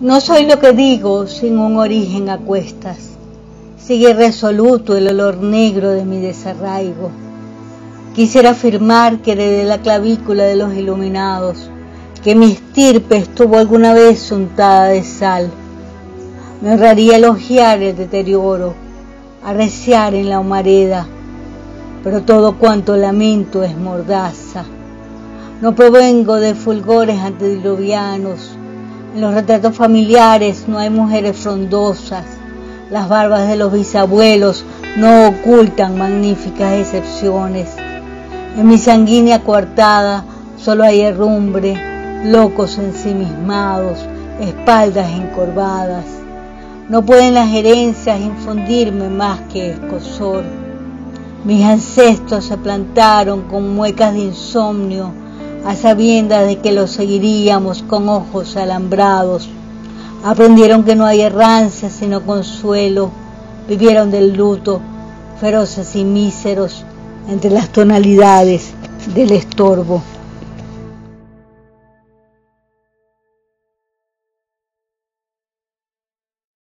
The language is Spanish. No soy lo que digo sin un origen a cuestas. Sigue irresoluto el olor negro de mi desarraigo. Quisiera afirmar que desde la clavícula de los iluminados, que mi estirpe estuvo alguna vez untada de sal. Me honraría elogiar el deterioro, arreciar en la humareda, pero todo cuanto lamento es mordaza. No provengo de fulgores antediluvianos. En los retratos familiares no hay mujeres frondosas. Las barbas de los bisabuelos no ocultan magníficas excepciones. En mi sanguínea coartada solo hay herrumbre, locos ensimismados, espaldas encorvadas. No pueden las herencias infundirme más que escozor. Mis ancestros se plantaron con muecas de insomnio, a sabiendas de que los seguiríamos con ojos alambrados. Aprendieron que no hay errancia sino consuelo. Vivieron del luto, feroces y míseros, entre las tonalidades del estorbo.